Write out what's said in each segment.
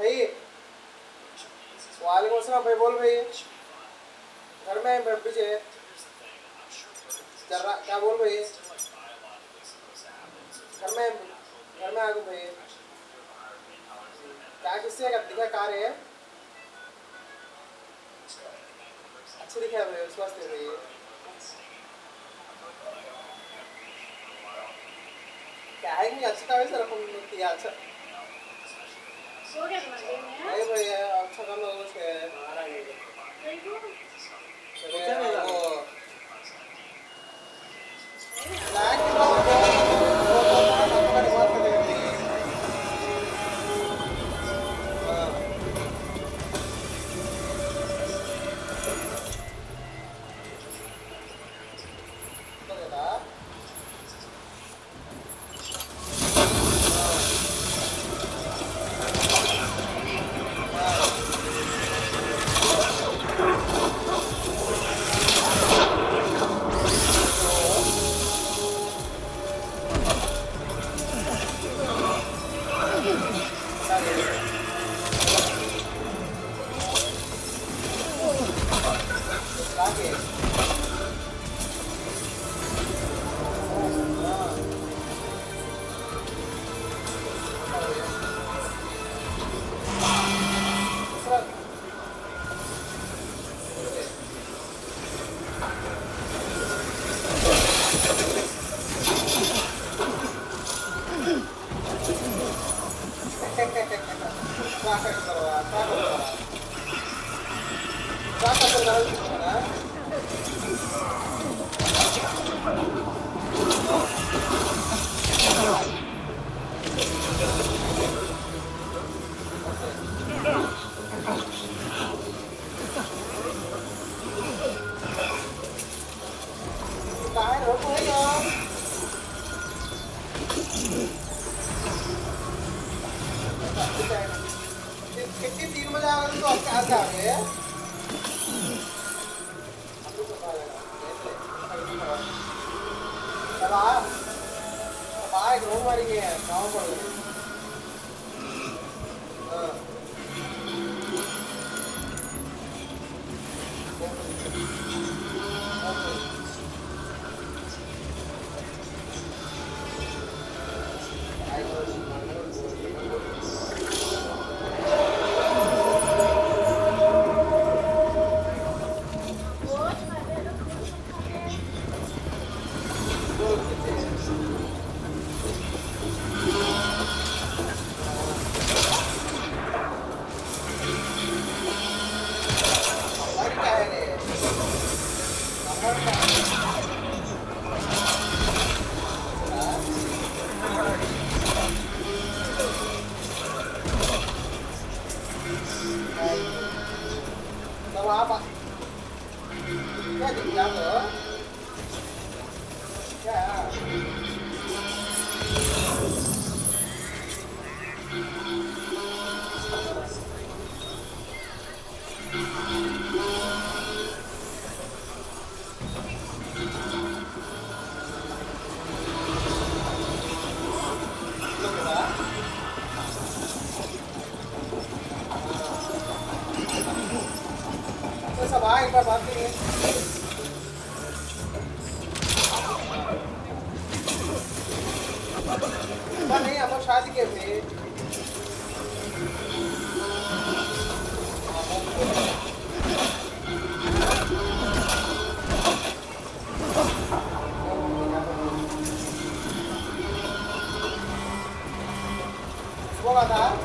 ہے یہ؟ وعلیکم السلام بھائی، بول رہی ہے گھر میں بھیجے کیا بول رہی ہے؟ گھر میں آگے بھائی کیا کسی کا دکھا کہاں رہے ہیں؟ اچھے دکھا بھائی، اس واسطے بھائی کیا ہے نہیں اچھا ہے سر، ہم نے کیا اچھا ہو گیا بھائی بھائی اچھا کام ہو گیا ہمارا یہ چلو وہ lock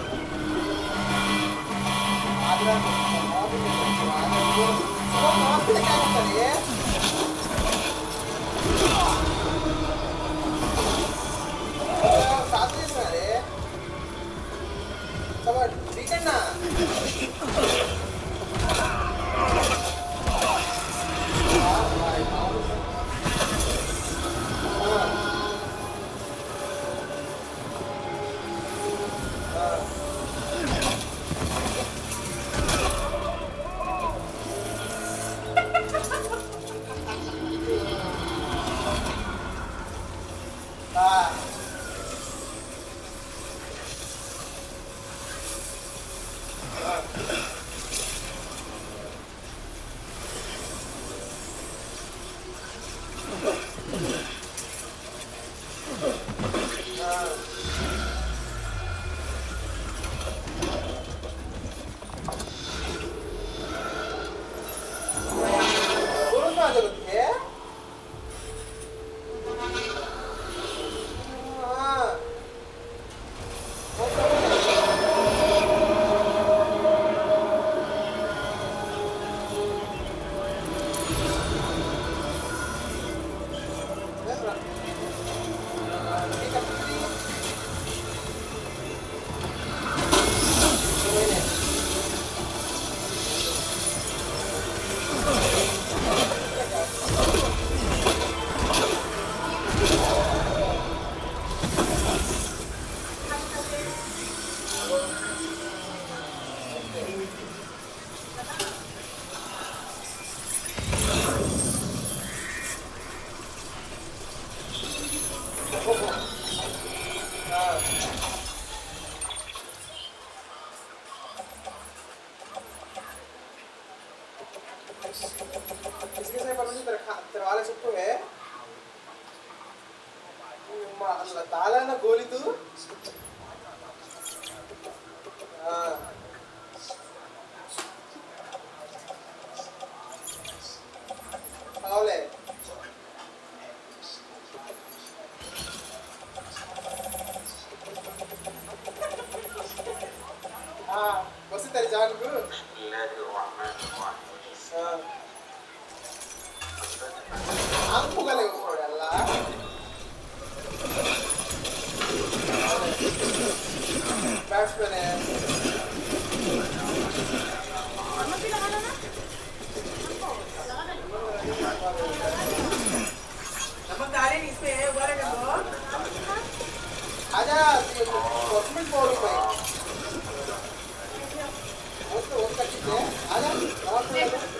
Você tá ligado, Bruno? Aku galera, olha lá. Vai para né? Vamos tirar a banana? Vamos dar ele isso é agora agora. Aja, posso me pôr pai? Outro aqui, né? Aja,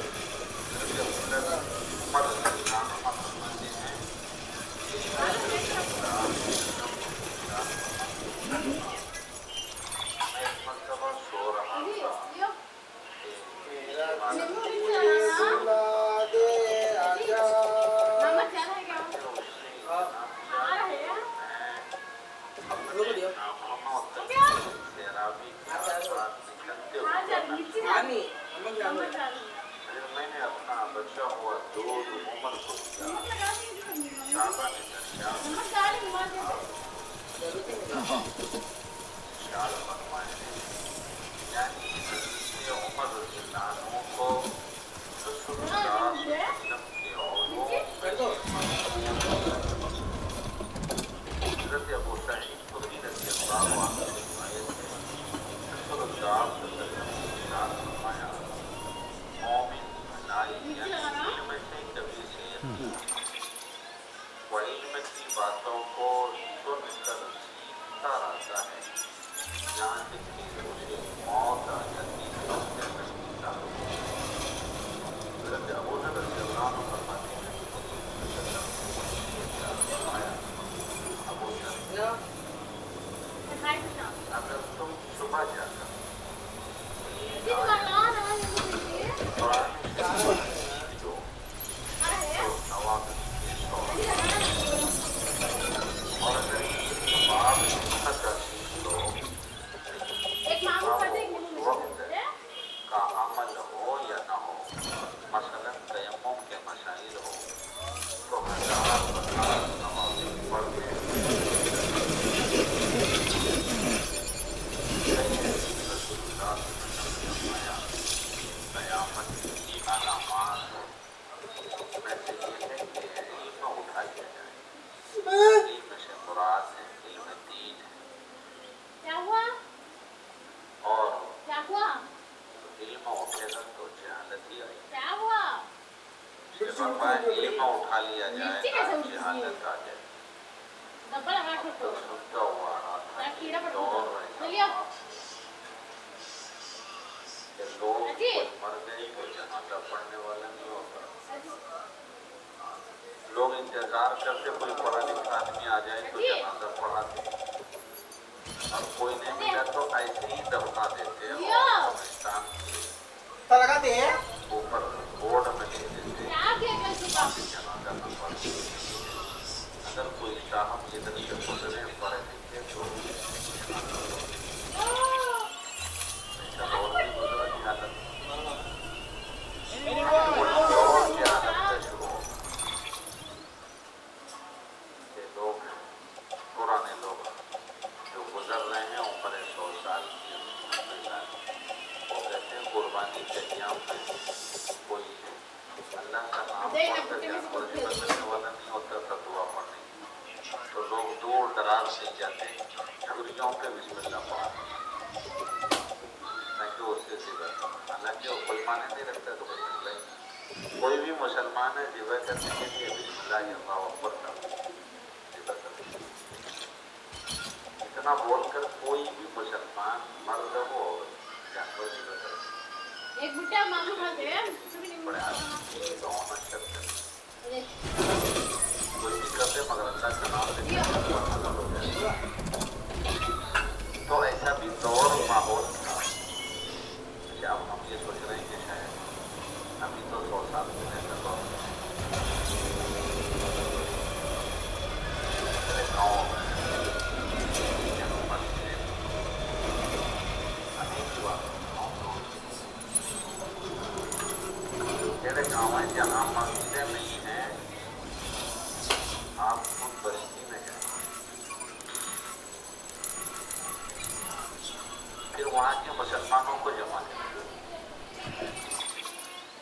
پھر وہاں کے مسلمانوں کو جمع کریں.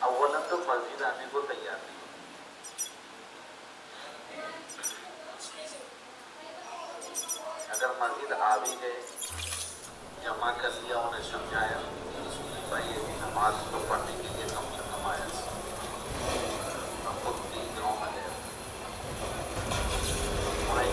اولا تو مسجد آنے کو تیار نہیں. اگر مسجد آ بھی گئے جمع کر لیا, انہیں سمجھایا بھائی یہ نماز کو پڑھنے کے لیے کم سے کم آیا خود بھی گاؤں میں گیا ہمارے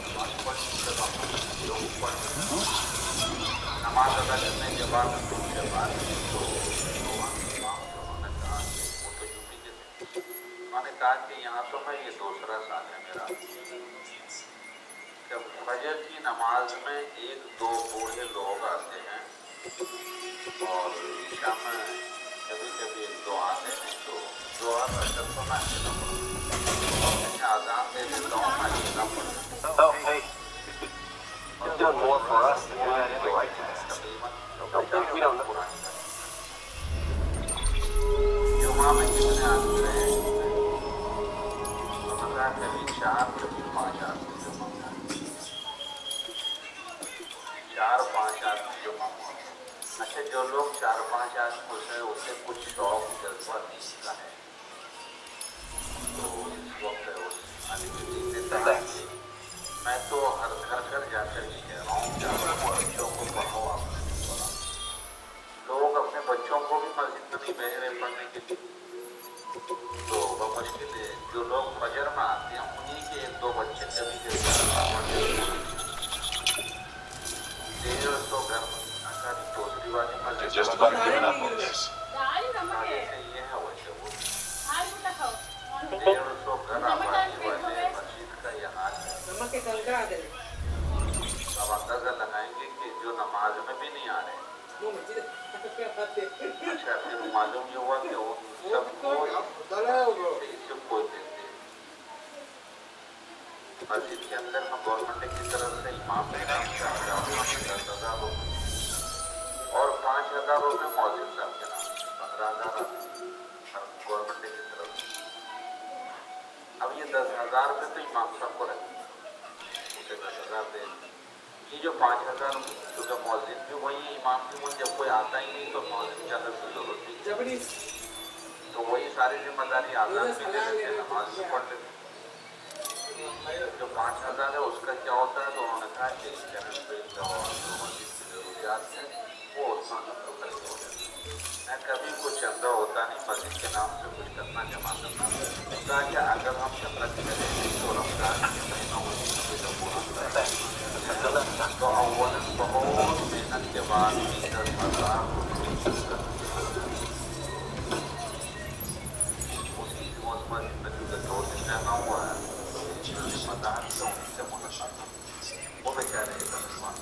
امام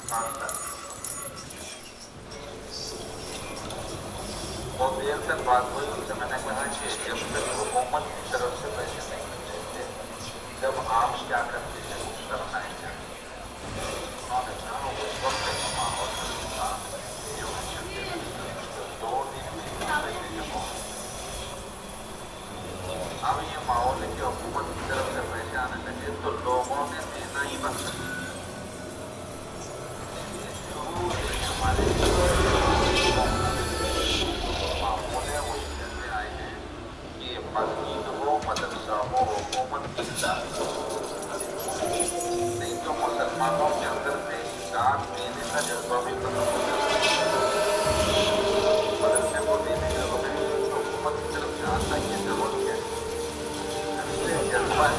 صاحب I'll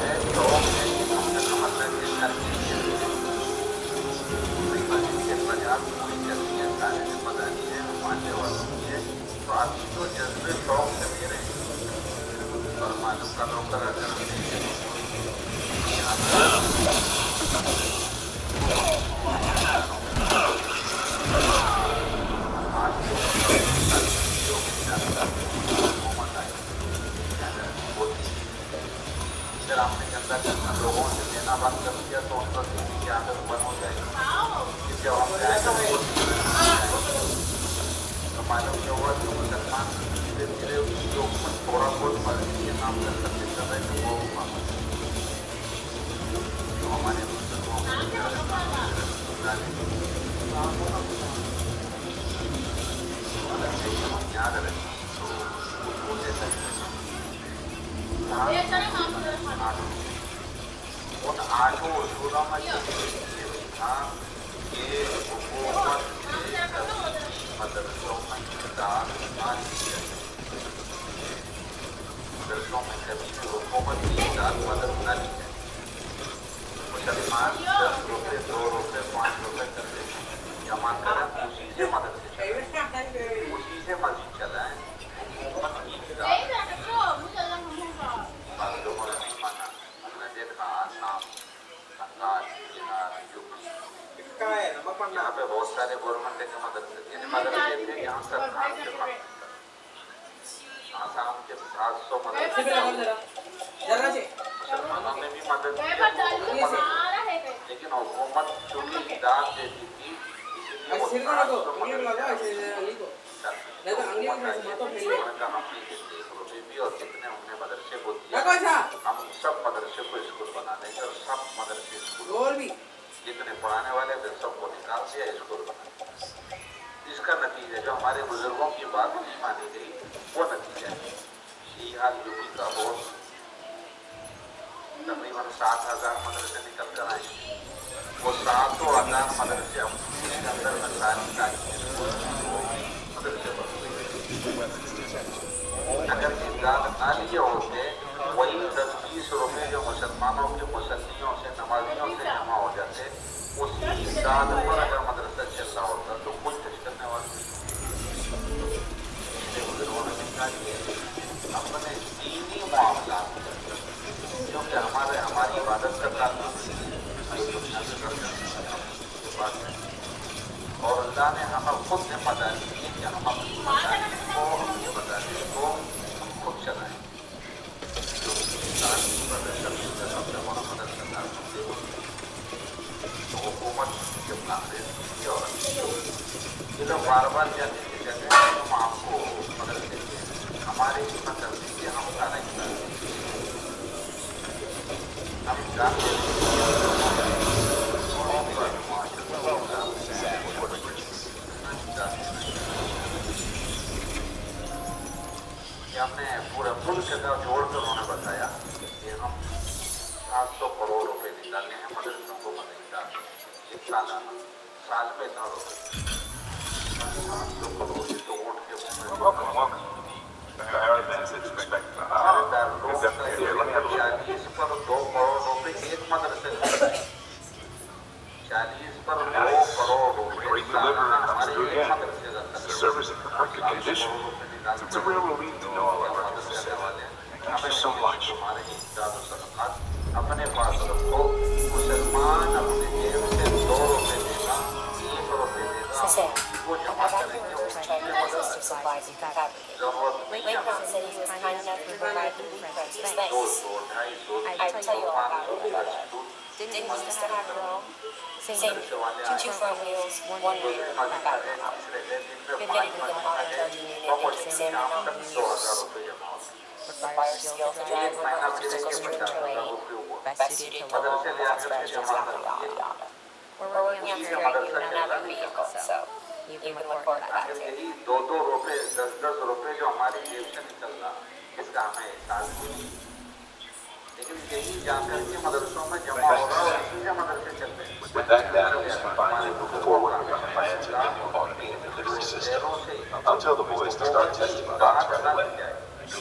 tell the boys to start testing my box right away.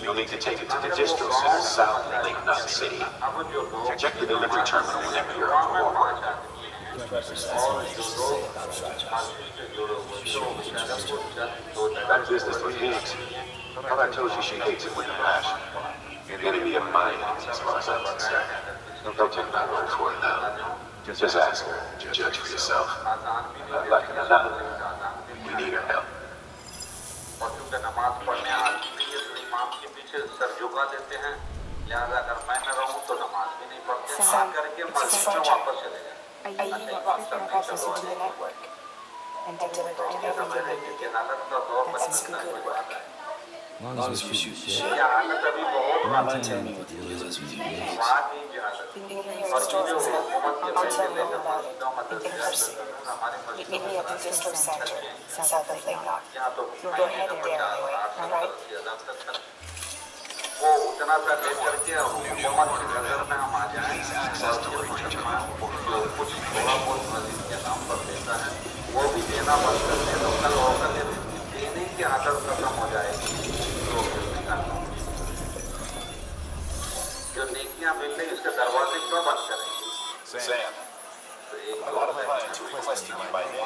You'll need to take it to the distro center south of Lake Nut City. Check the delivery terminal whenever you're on the board. That business with Higgs. But I told you she hates it with a passion. An enemy of mine, as far as I'm concerned. Don't take my word for it now. Just ask her. Judge for yourself. Not like an anomaly. We need her help. Sam, it's a fortune. I even got the professors to do the network and deliver everything they need. That's good work. Long as we shoot shit, you're not telling me what the deal is with you guys. The ordering of distro center, I'll tell you all about it in person. Meet me at the distro center, south of Lingard. You'll go ahead and dare anyway, alright? Please access delivery terminal. Sam, a lot of clients are requesting you by name.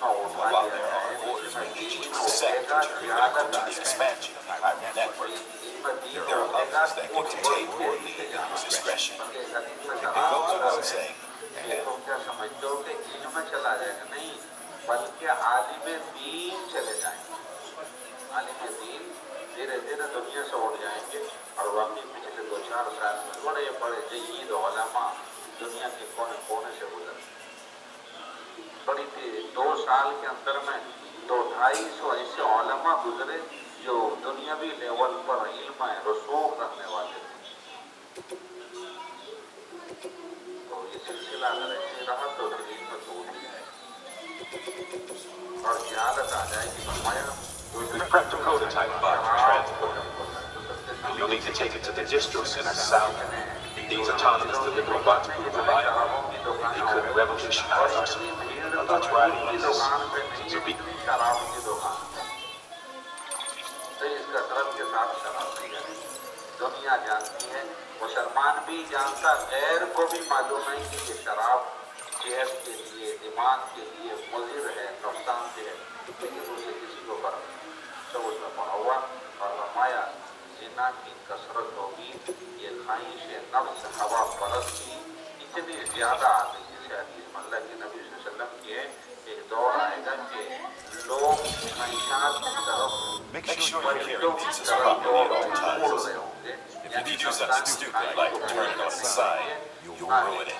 While there are orders making you accept that you're not going to the expansion of our network, there are others that can take or leave at your discretion. It goes without saying. We prepped a prototype bot for transport. You'll need to take it to the distro center south. These autonomous delivery bots prove reliable. They could revolutionize us. I'm not riding this. So be Make sure you're carrying pieces properly at all times. If you do something stupid like turn it on the side, you'll ruin it.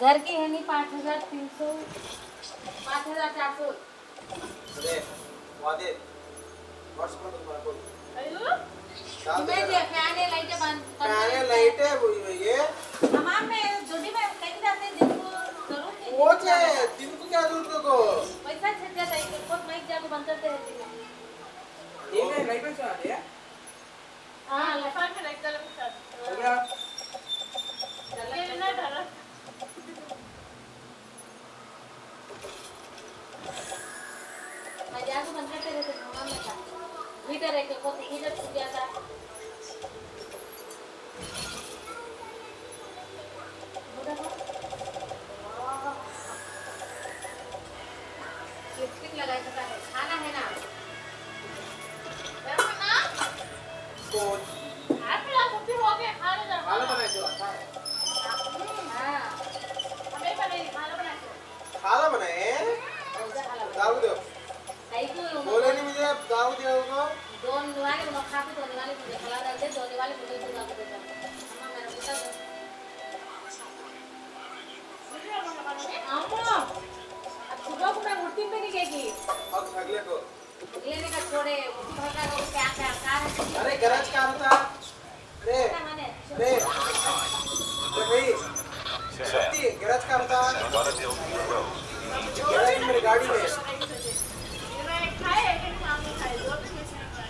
घर के है नहीं 5300 5400 अरे वादे what's call तुम्हें ये fan लाइटें बंद फैन लाइटें बोली ये हमारे में जोड़ी में कहीं जाते दिन को जरूर वो क्या दिन को क्या जरूरत को पैसा छट जाता है बहुत माइक जाके बंद करते रहते हैं ये में लाइट पे चलाते हैं हां लफा में लाइट चला के साथ चलिए ना डरा आज बंद करते रहते हैं हम लोग का मीटर है कि बहुत हीटर टूट जाता है किसकी लगाई सकता है खाना है ना ना कोच Amma, अब सुबह को मैं मूर्ति पे नहीं गई। अब अगले को। अगले का छोड़े, मूर्ति भरना को क्या क्या काम? अरे गरज काम था। अरे। तो भाई। मूर्ति गरज काम था। गरज मेरी गाड़ी में। मैं खाए लेकिन काम नहीं खाए। दो दिन में चला।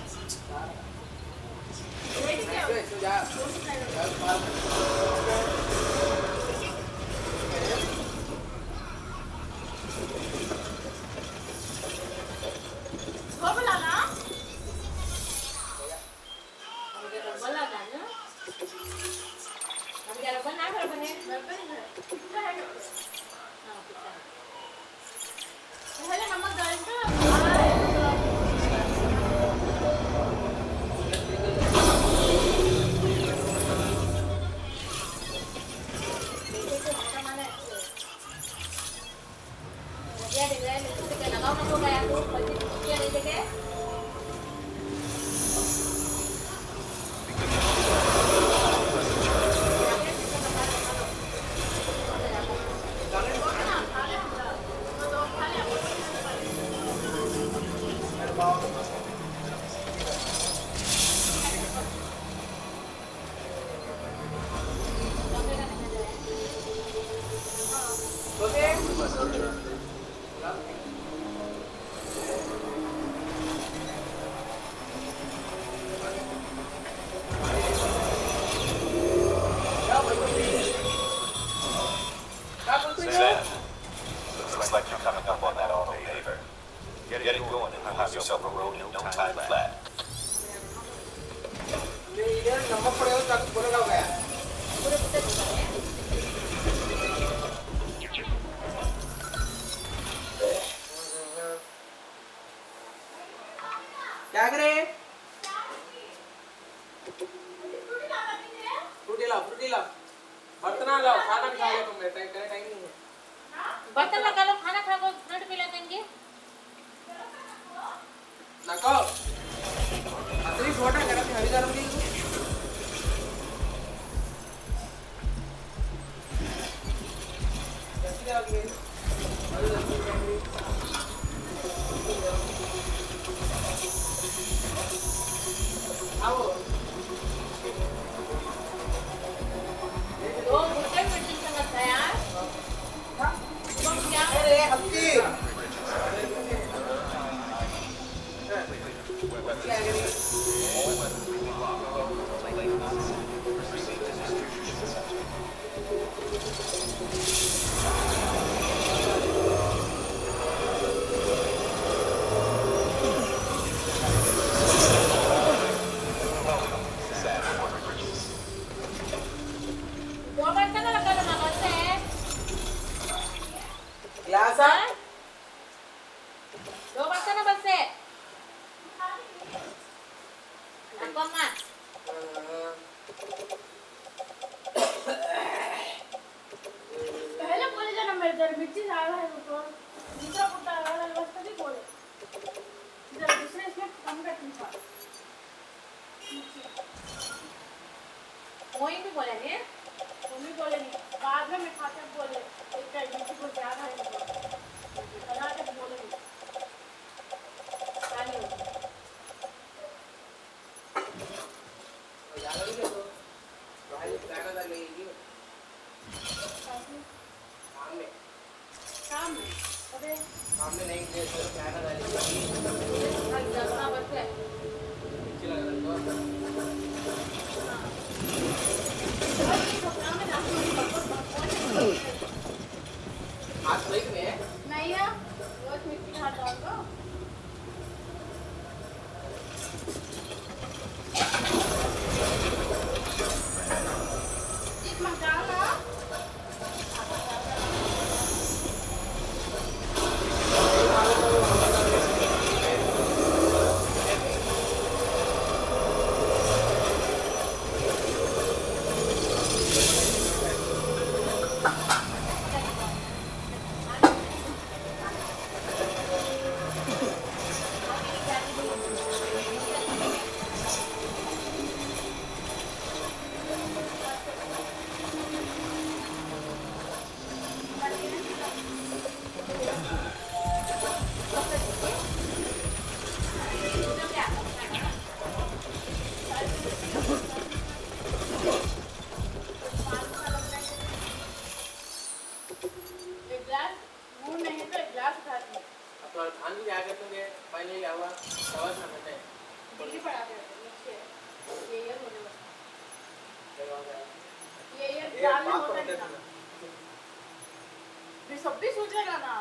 सब भी सोचेगा ना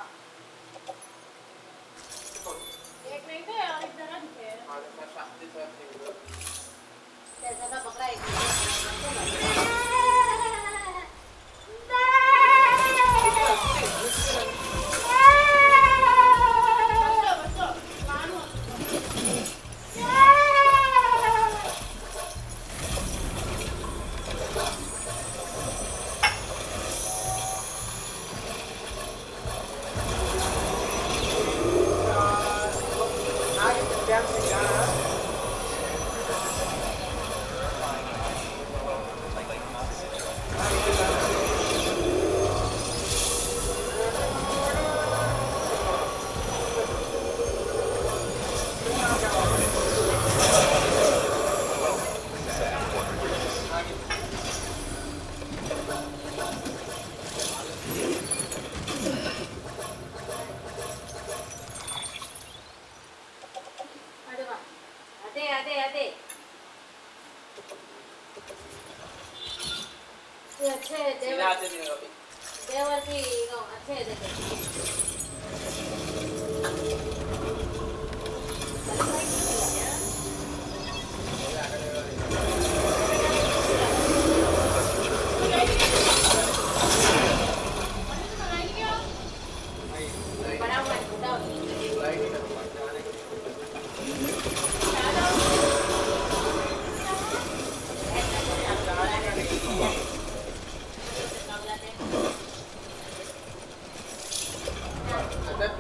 एक नहीं थे और एक तरह थे और मैं शादी से थे कैसा था बकरा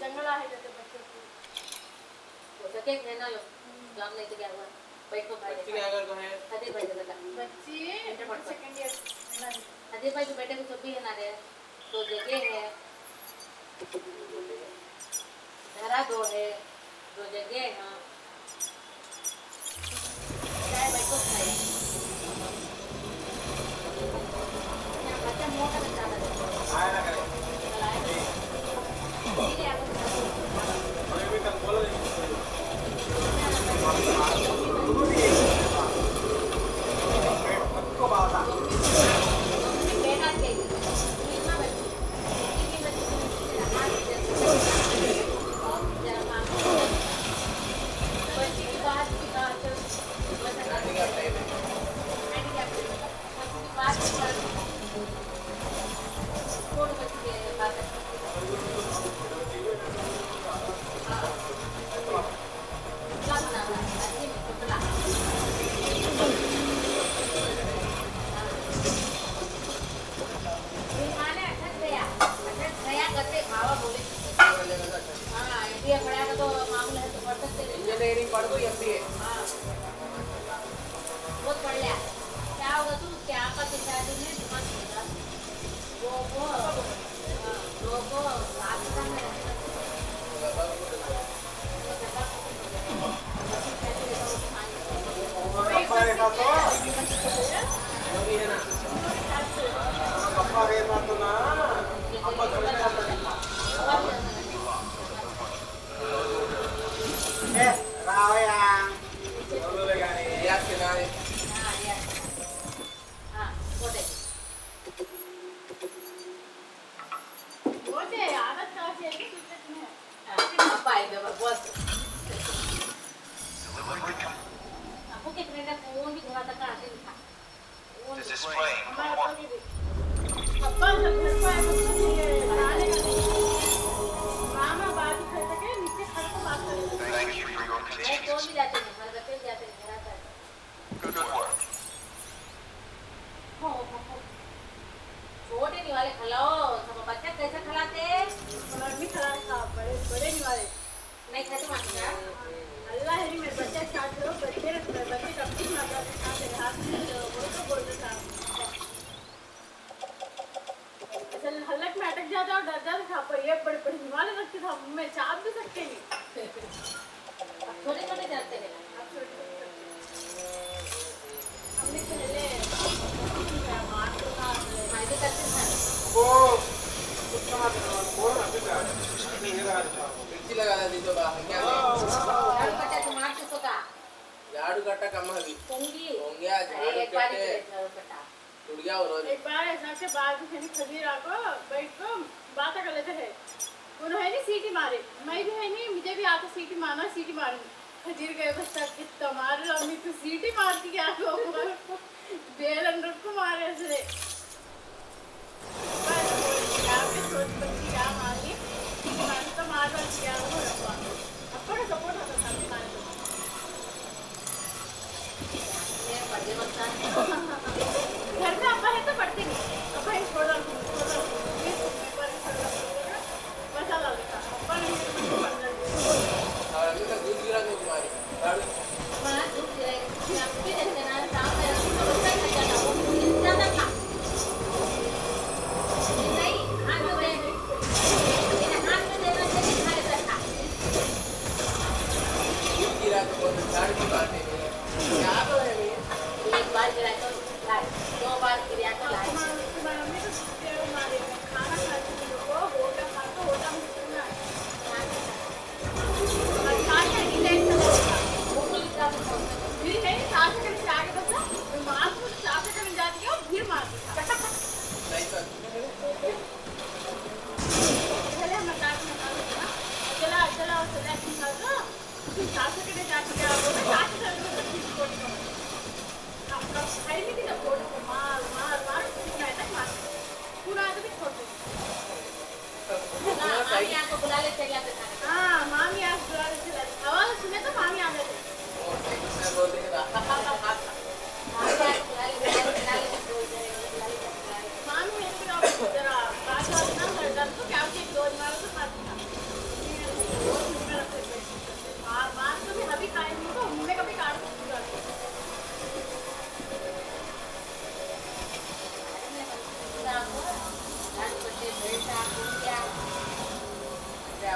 जंगल आए जाते बच्चों को तो सके कहना लो काम नहीं तो क्या हुआ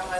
So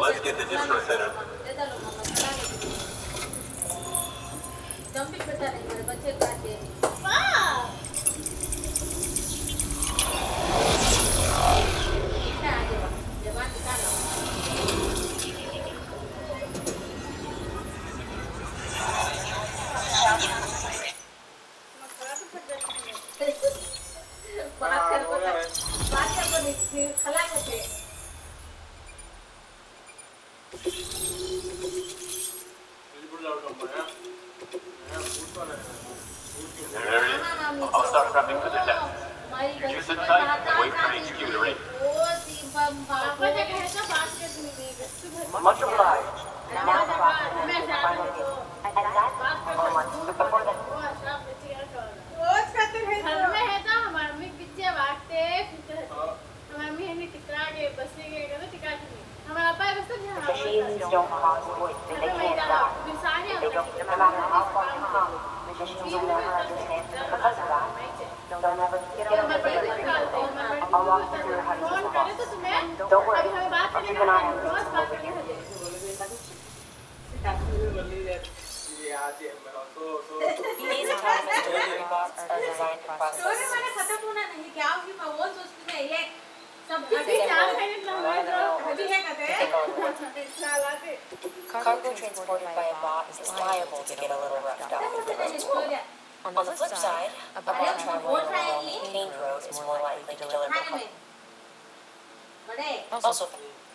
let's get the district center. to collaborate. Start trapping to the left. Reduce the time, wait for the HQ to ring. Much obliged. Now cross the final gate. At that, or much before that. The machines don't cross the void, they can't die. They don't, no matter how far you come, magicians will never understand because of that. They'll never get on the way to you. I'll walk you through how to use the box. Don't worry, I'll keep an eye on things over here. These autonomous delivery bots are designed to process systems. Cargo transported by a bot is liable to get a little roughed up. On the flip side, a bot traveling along a paved road is more likely to deliver help. Also,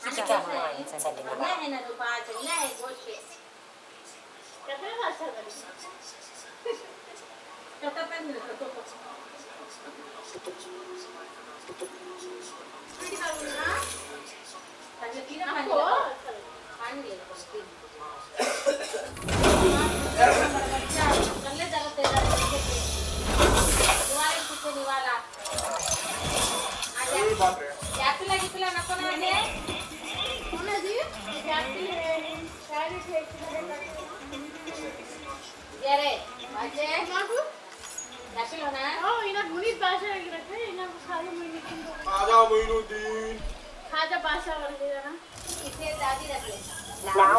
keep that in mind when sending the bot. Now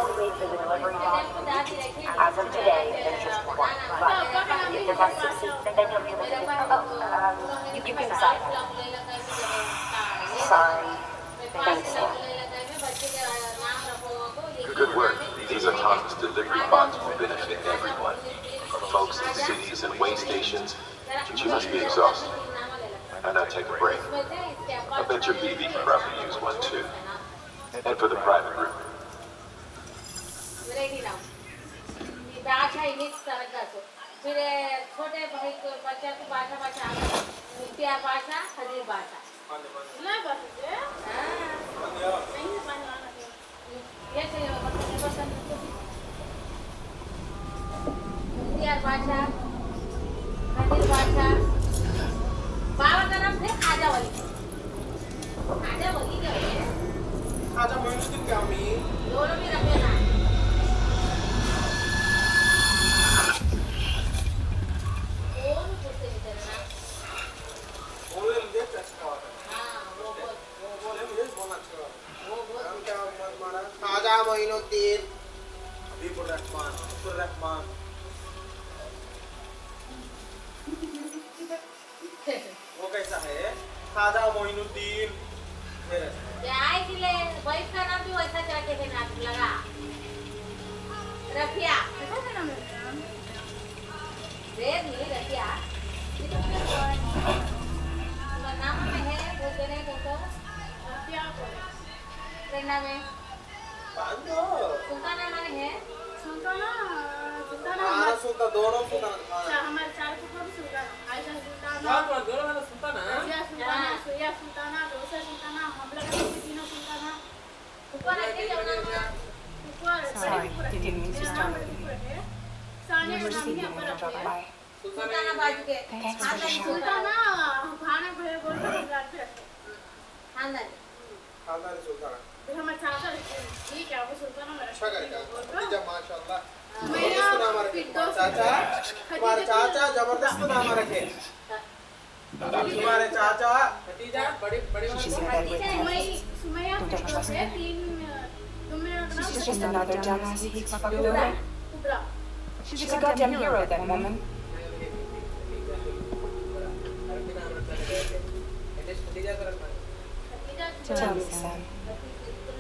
we wait for the delivery box. As of today, there's just one. But if the bus succeeds, then you'll be able to you can sign. Sorry. Thanks. Good work. These autonomous delivery bots will benefit everyone, from folks in cities and way stations. But you must be exhausted. Why not take a break? I bet your BB can probably use one too. Head for the private room. She's a goddamn hero, that woman. Tell me, Sam,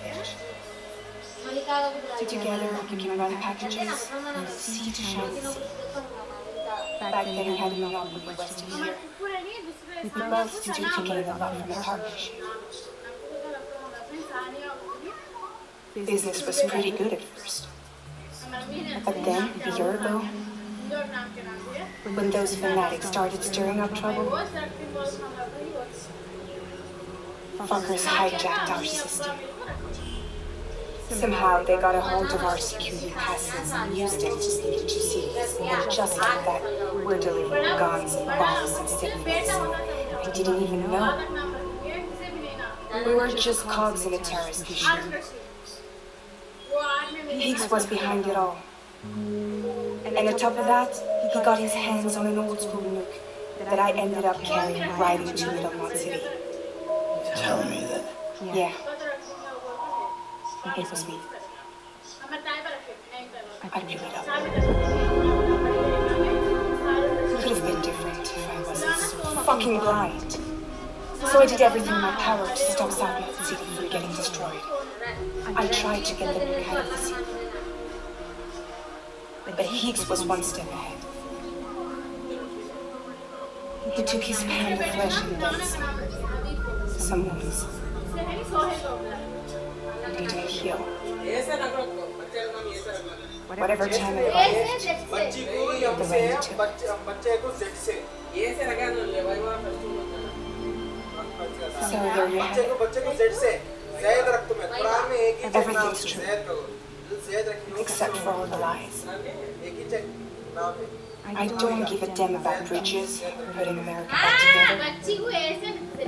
bitch. So together we can run packages and see to chance. Back then I had no longer requested here. We could both do together a lot from a partnership. Business was pretty good at first. But then, a year ago, when those fanatics started stirring up trouble, fuckers hijacked our system. Somehow they got a hold of our security passes and used it to sneak into cities. And just like that, we're delivering guns and bombs and signals. I didn't even know. We were just cogs in a terrorist issue. Hicks was behind it all. And on top of that, he got his hands on an old school nuke that I ended up carrying right into Middlemont City. You're telling me that? Yeah. It was me. I blew it up. It could have been different if I wasn't so fucking blind. So I did everything in my power to stop South City from getting destroyed. I tried to get them out of the city. But Higgs was one step ahead. He took his pound of flesh and danced. Some wounds. And they didn't heal. Whatever time it was, the rain took. So there you have it. Everything's true. Except for all the lies. I don't give a damn about Bridges or putting America back together. But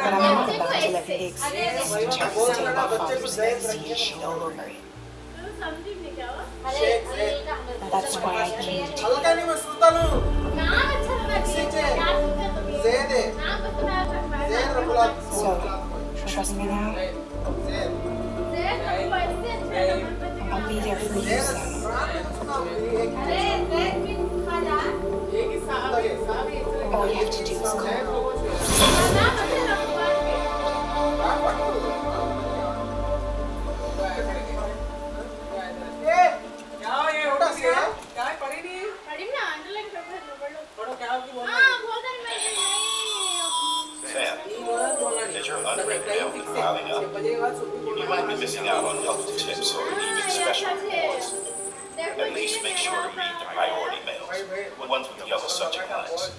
I'm not about to let Higgs and Terrence take my father's legacy and shit all over it. And that's why I came to you. So, trust me now? I'll be there for you, Sam. All you have to do is call. As your unwritten bill is piling up, you might be missing out on helpful tips or even special rewards. At least make sure to read the priority mails, ones with yellow subject lines.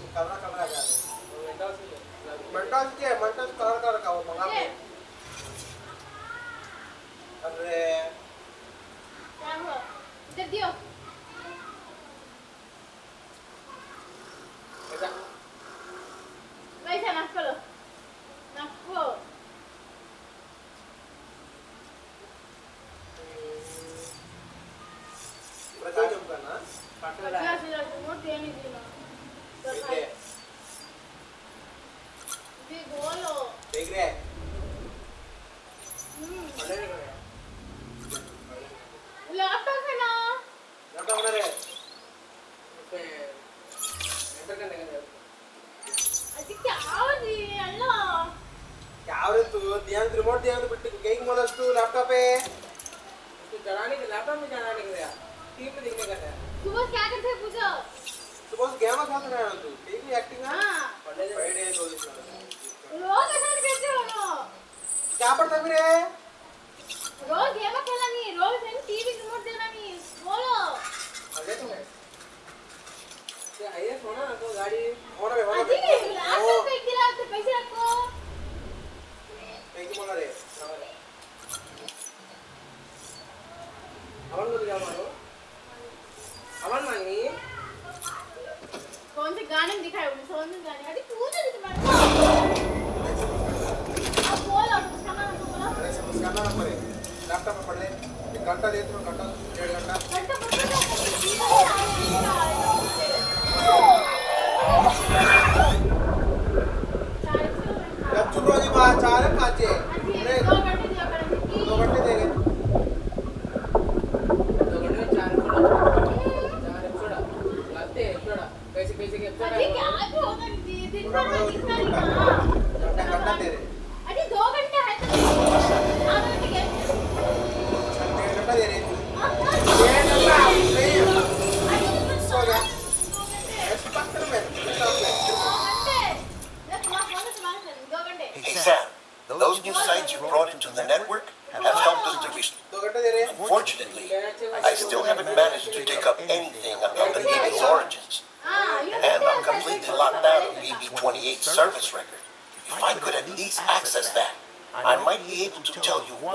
Jab chupro ji baat chaar hai kache.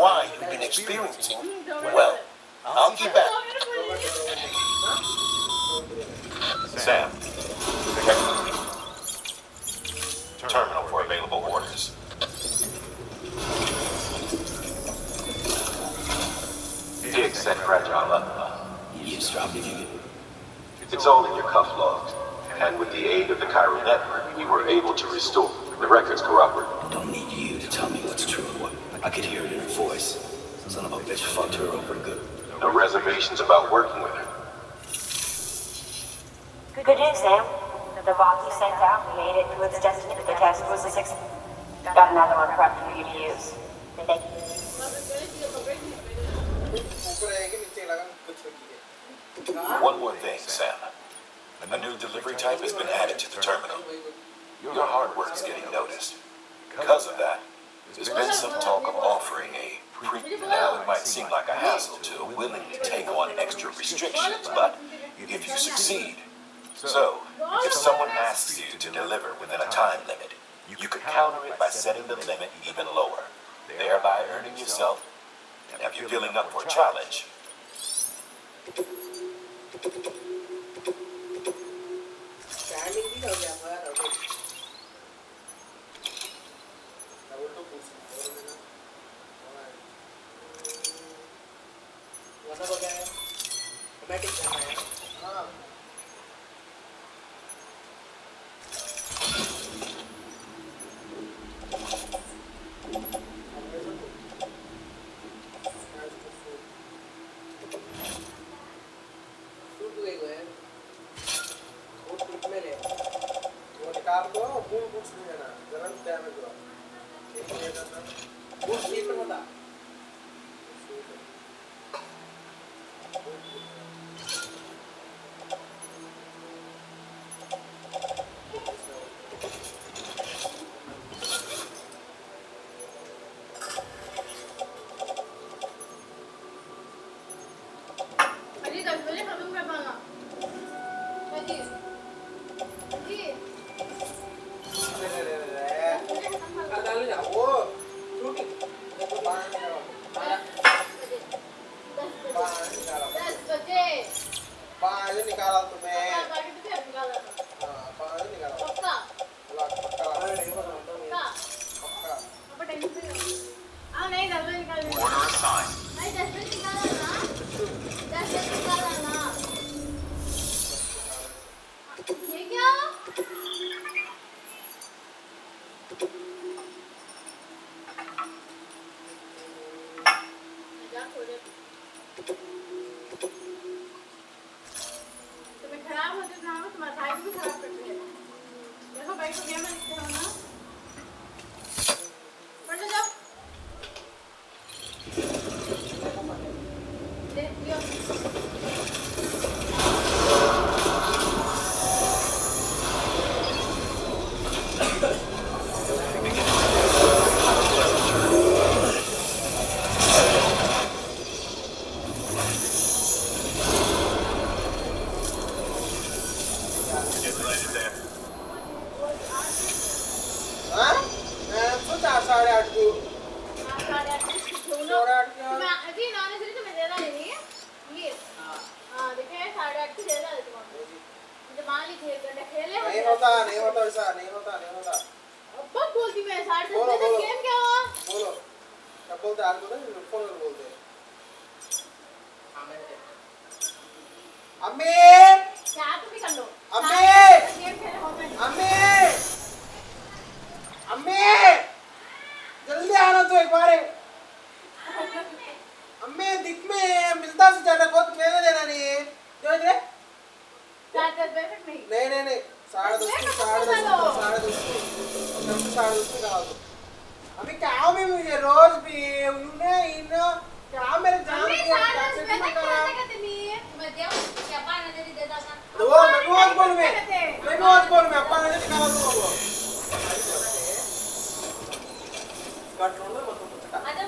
why you've been experiencing, well, I'll get back. Sam, terminal for available orders. Dig said fragile It's all in your cuff logs, and with the aid of the chiral network, we were able to restore the records corroborate. Don't need you to tell me what's true and what. I could hear it in her voice. Son of a bitch fucked her over good. No reservations about working with her. Good news, Sam. The rock you sent out made it to its destiny, but the test was a success. Got another one prepped for you to use. Thank you. One more thing, Sam. A new delivery type has been added to the terminal. Your hard work is getting noticed. Because of that, there's been some talk of offering a premium. Now, it might seem like a hassle to willing to take on extra restrictions, but if you succeed. So, if someone asks you to deliver within a time limit, you could counter it by setting the limit even lower, thereby earning yourself, and if you're feeling up for a challenge. I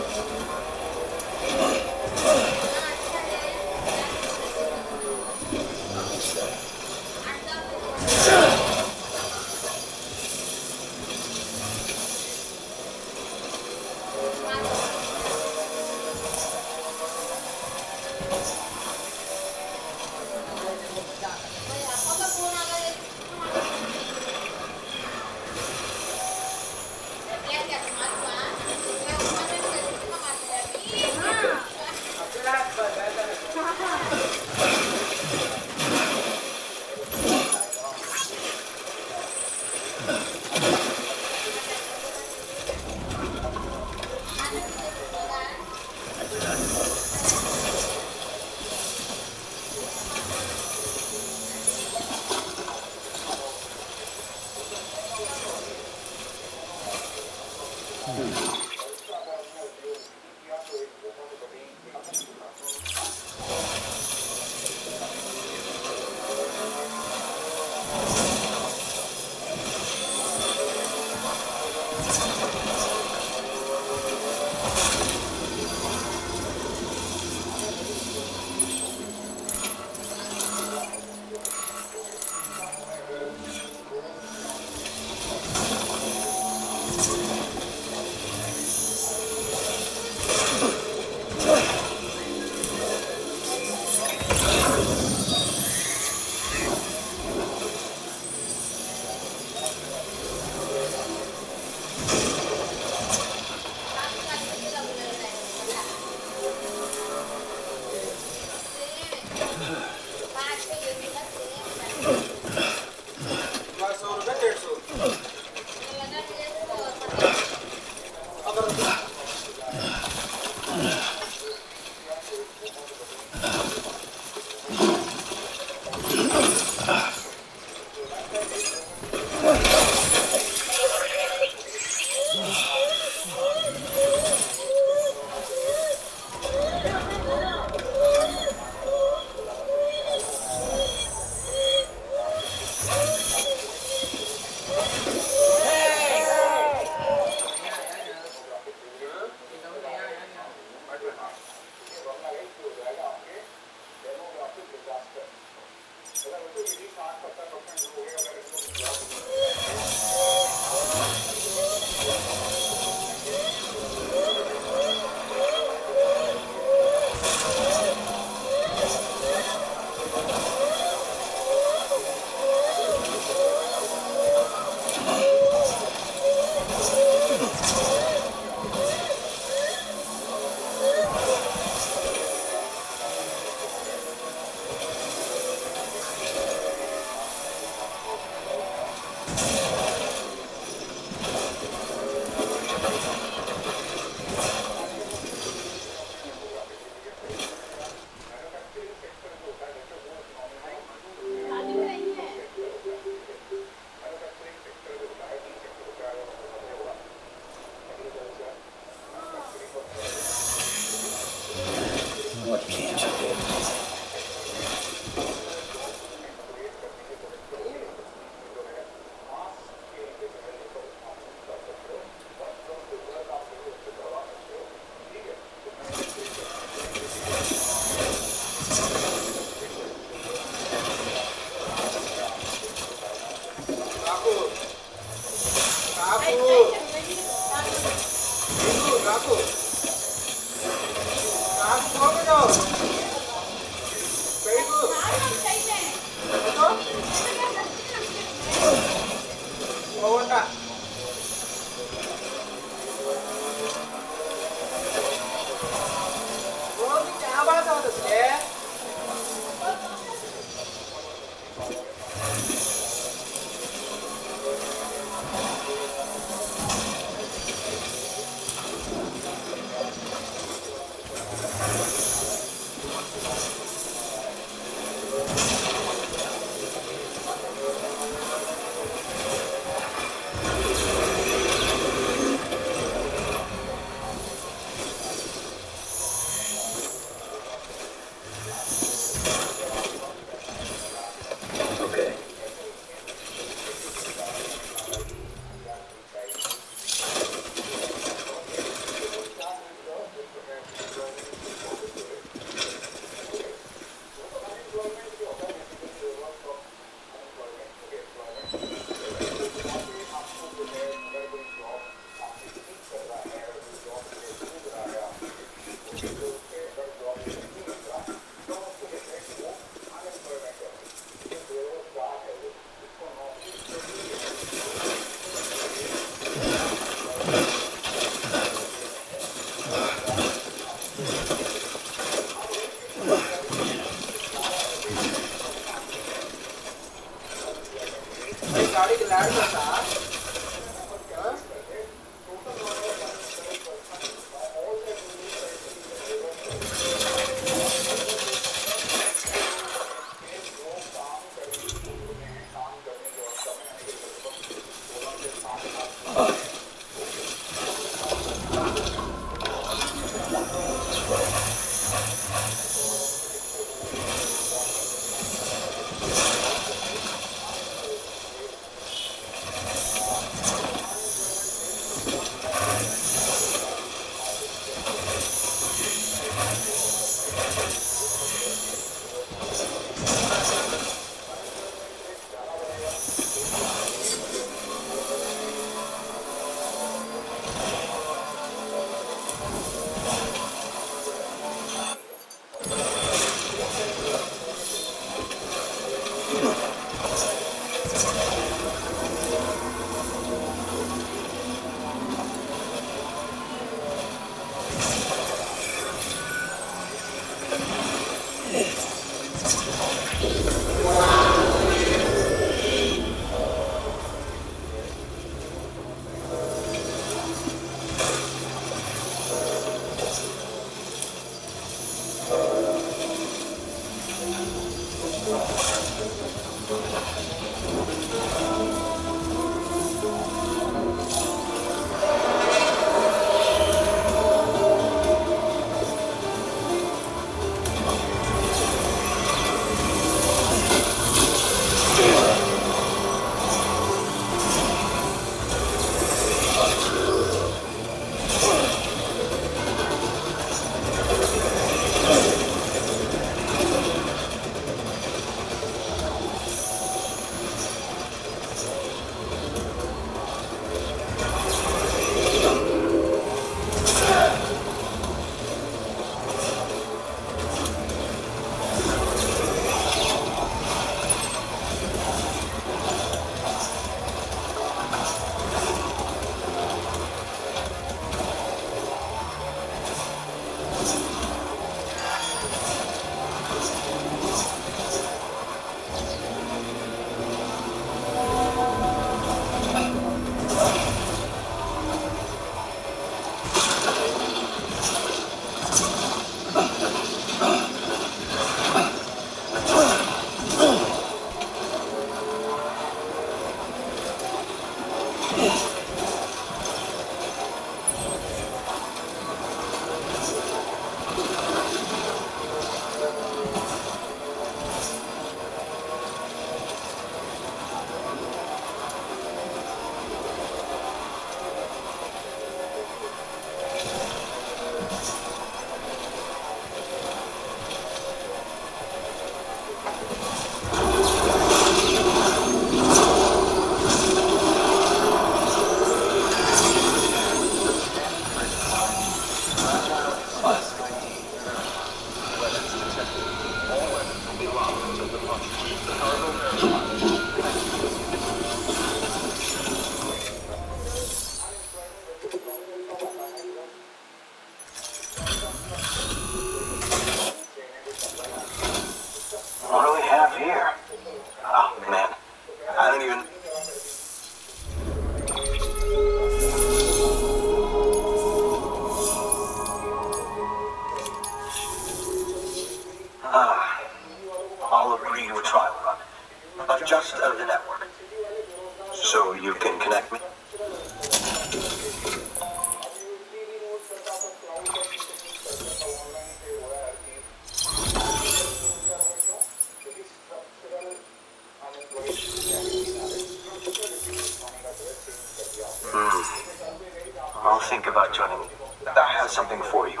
I'll think about joining you. I have something for you.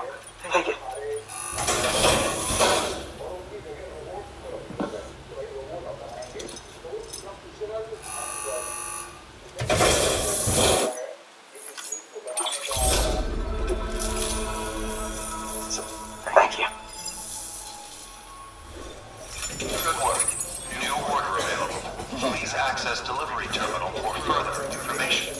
Take it. Thank you. Good work. New order available. Please access delivery terminal for further information.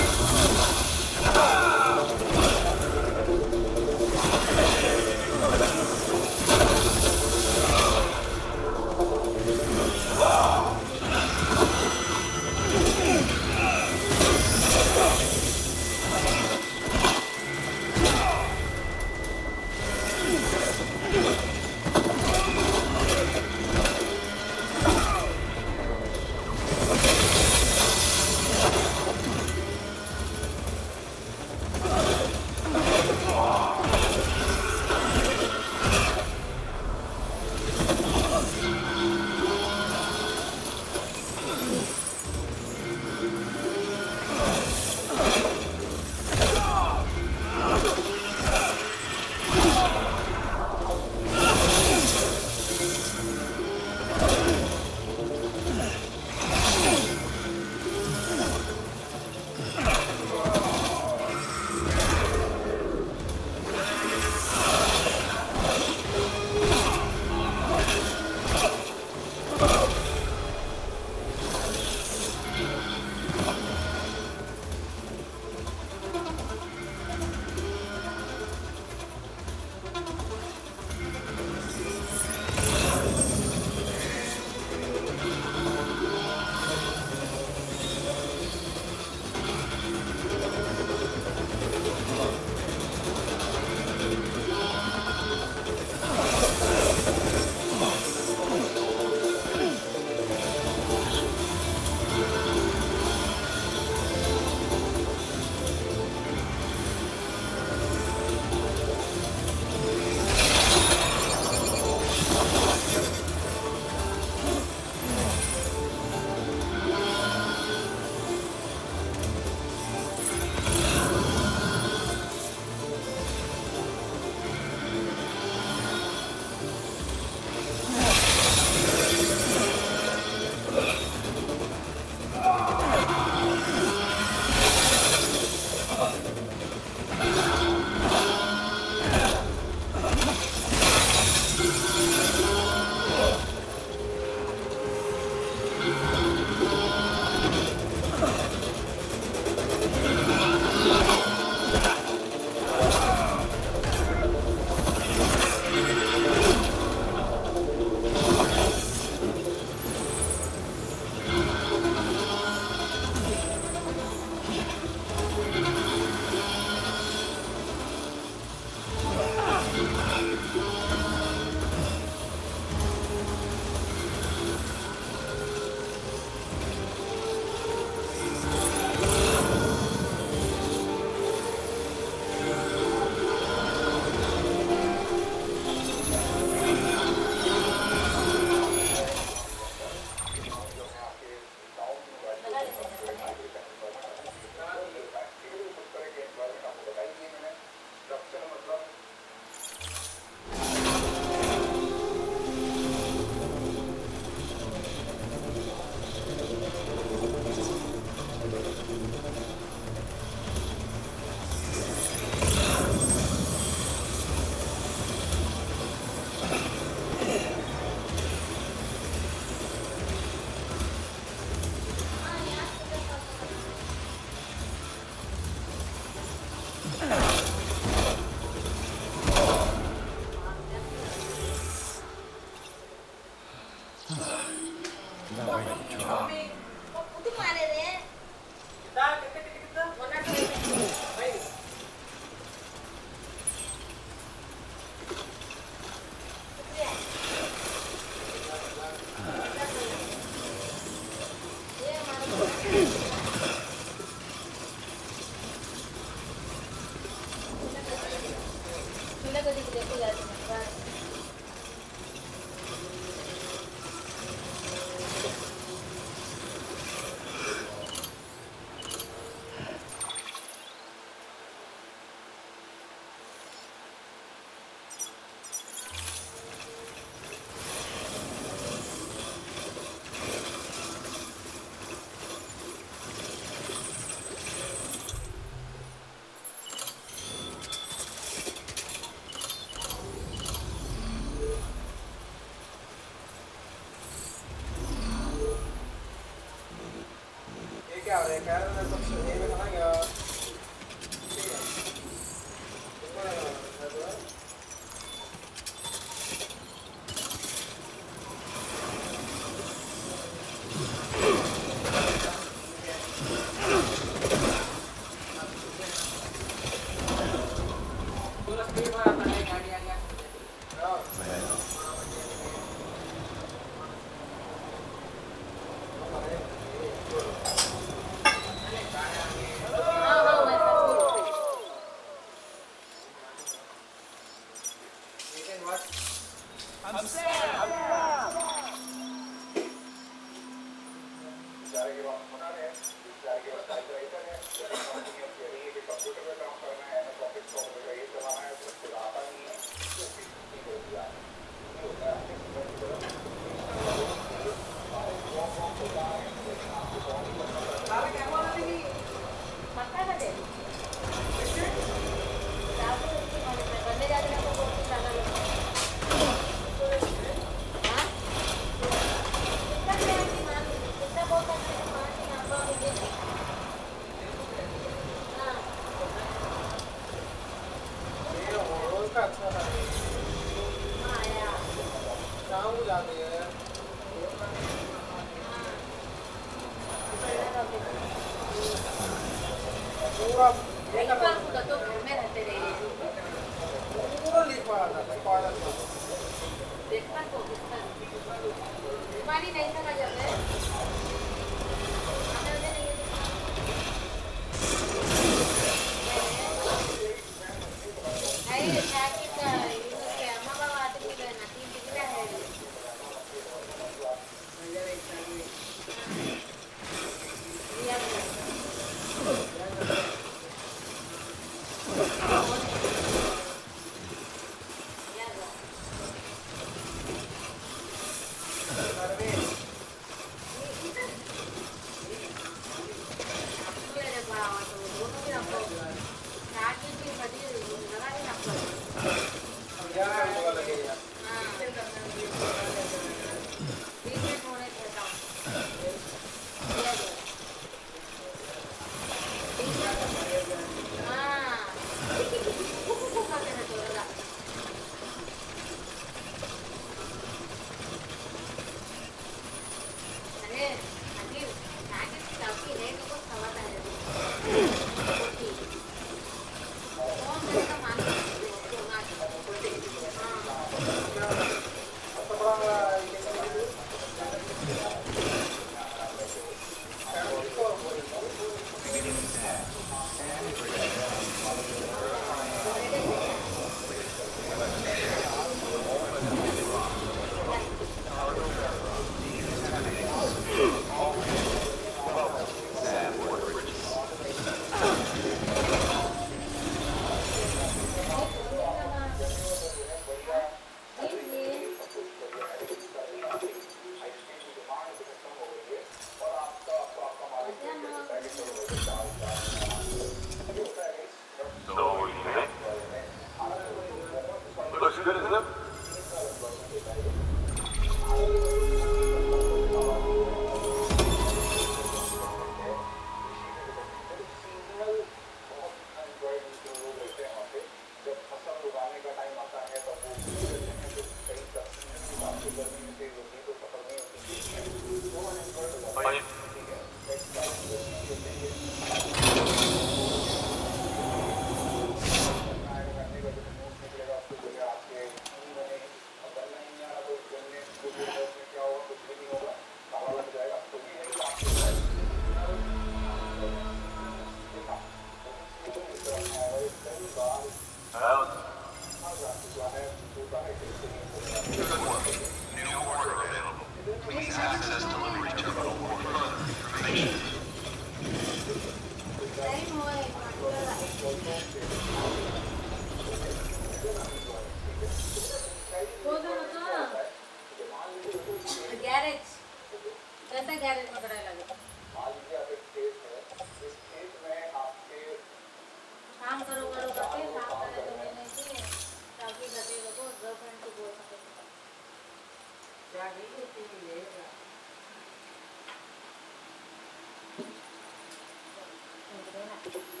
Thank you.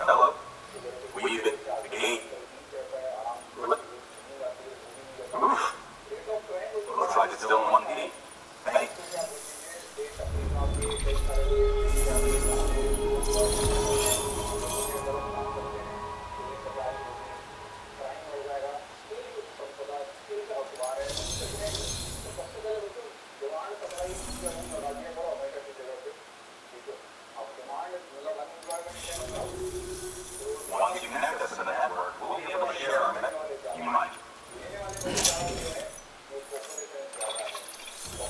Hello. We've been again. Oof. Looks like it's still in 1D. Once you connect us to the network, we'll be able to share our message. You might. But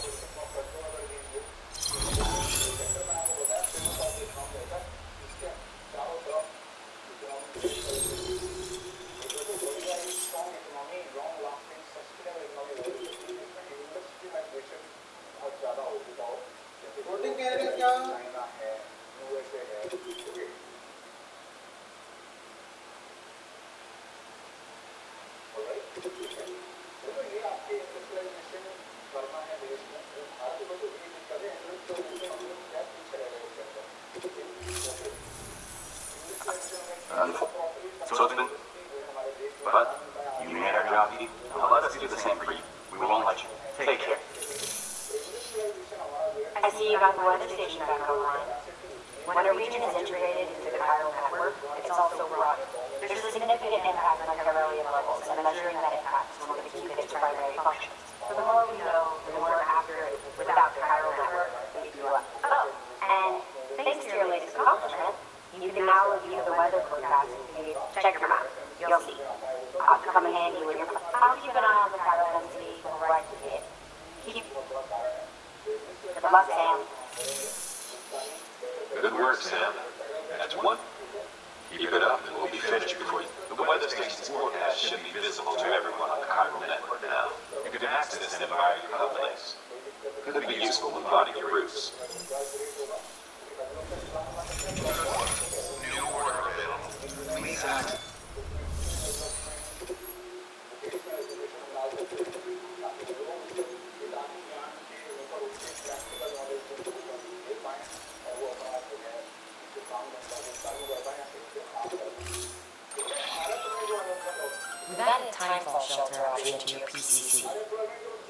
you made our job easy. Now let us do the same for you. We won't let you. Take care. I see you got the weather station back online. When a region is integrated into the chiral network, it's also broad. There's a significant impact on Carolean levels, and measuring that impact is one of the key to its primary functions. So the more we know, the more we're accurate without the chiral network, we do less. Oh, and thanks to your latest accomplishment, you can now review the weather forecast and check your map. You'll see. I'll come in handy with your plan. I'll keep an eye on the chiral density right here. Good luck, Sam. Good work, Sam. That's one. Keep it up, and we'll be finished before you. The weather station's forecast should be visible to everyone on the chiral network now. You can access it in a variety of ways. Could be useful in plotting your routes. New order available. Please act. We've added timefall shelter option to your PCC.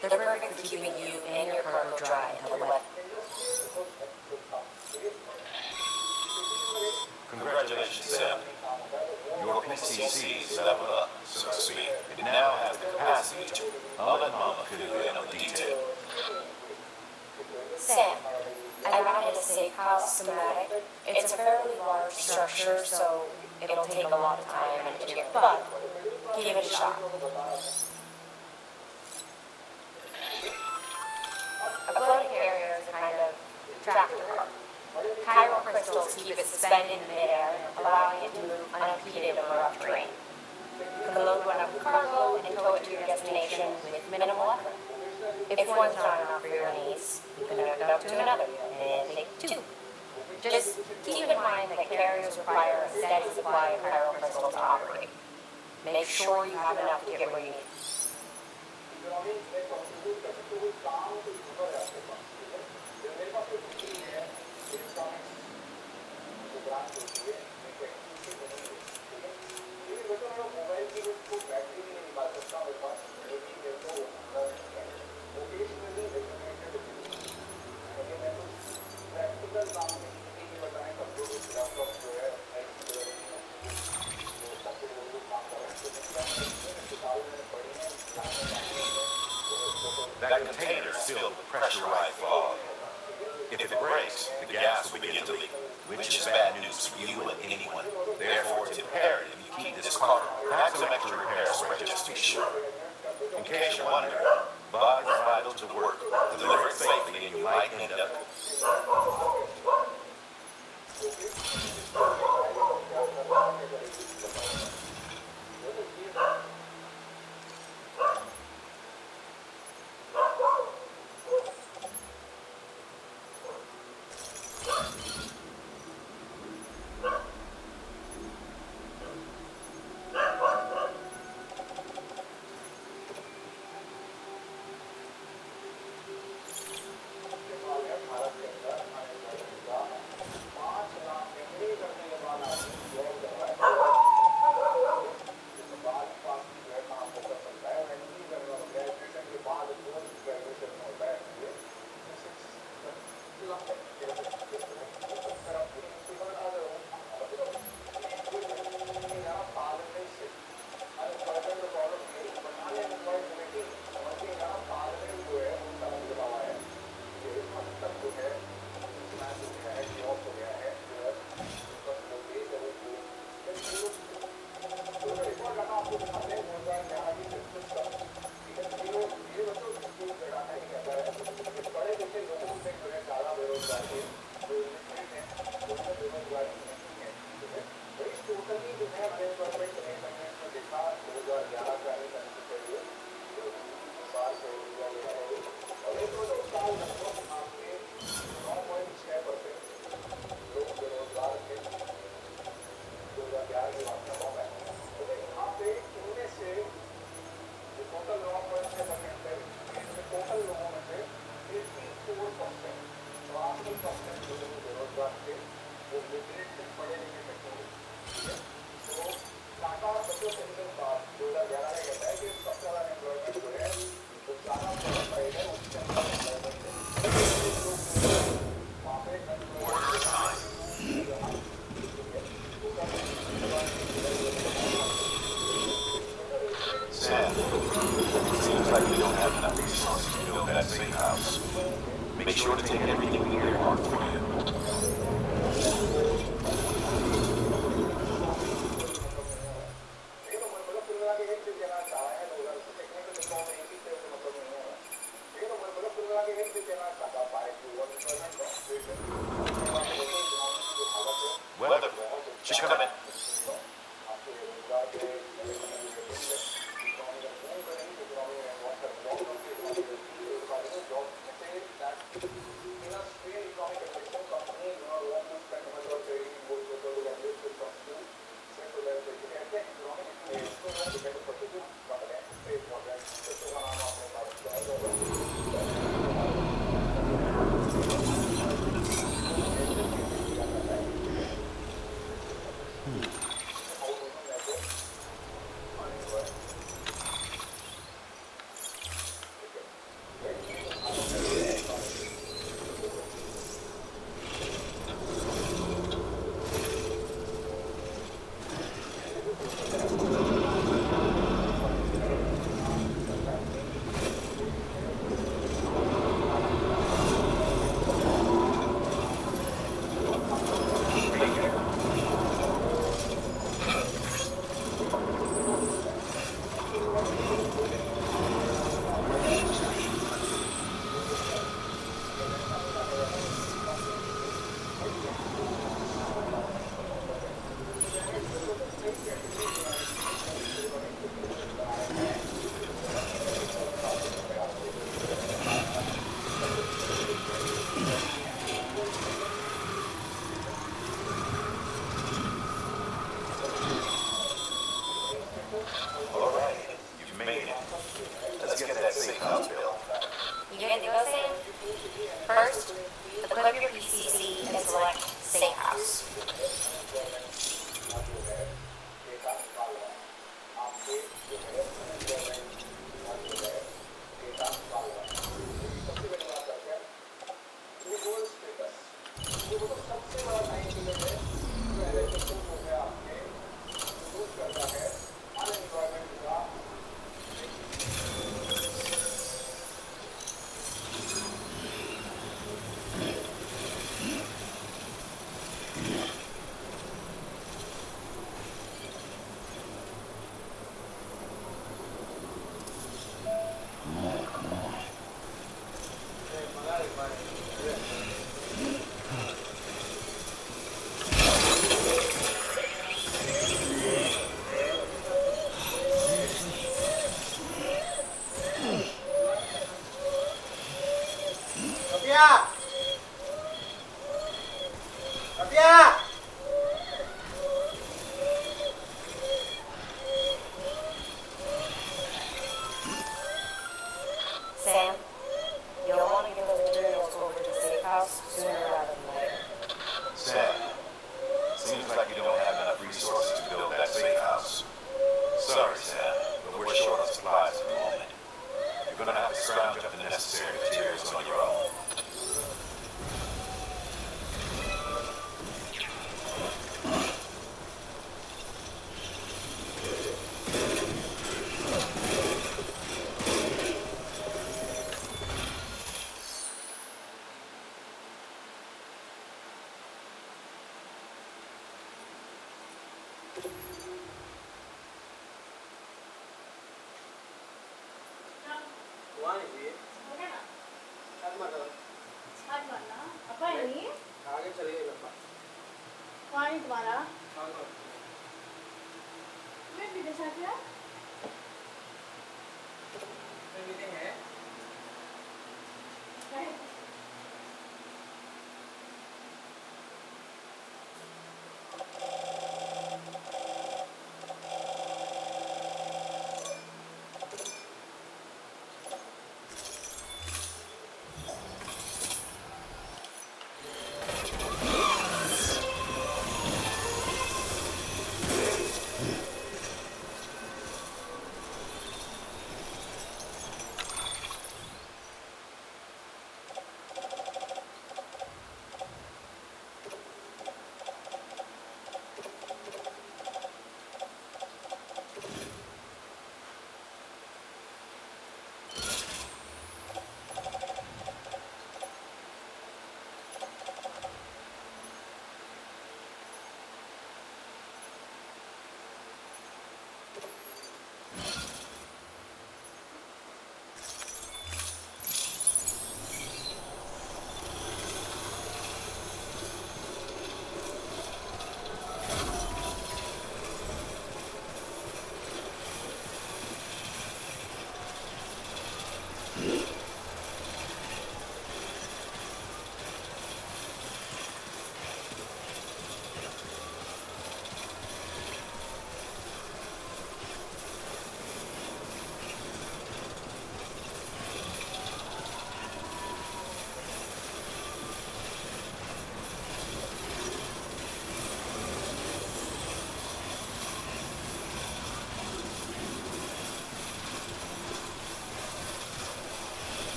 They're perfect for keeping you and your cargo dry until the wet. Congratulations, Sam. Your PCC is leveled up, so to speak. It now has the capacity to. I'll let Mama fill you in on the detail. Sam, I ran a safe house schematic. It's a fairly large structure, so it'll take a lot of time and engineering. But give it a shot. A floating carrier is a kind of tractor car. Chiral crystals keep it suspended in midair, allowing it to move unimpeded over rough terrain. You can load one up with cargo and tow it to your destination with minimal effort. If one's not enough for your needs, you can hook it up to another and make two. Just keep in mind that carriers require a steady supply of chiral crystals to operate. Make sure you have enough to get where you need. That container is still pressurized valve. If it breaks, the gas will begin to leak, which is bad news for you and anyone. Therefore, it's imperative you keep this car. Have some extra repair spray just to be sure. In case you're wondering, Bob is vital to work. Deliver it safely and you might end up. Sam, you'll want to get those materials over to the safe house sooner rather than later. Sam, seems like we don't have enough resources to build that safe house. Sorry, Sam, but we're short on supplies at the moment. You're going to have to scrounge up the necessary materials on your own.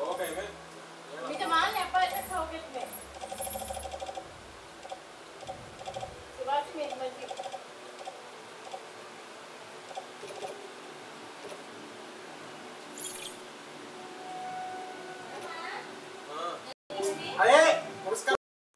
Okay, man.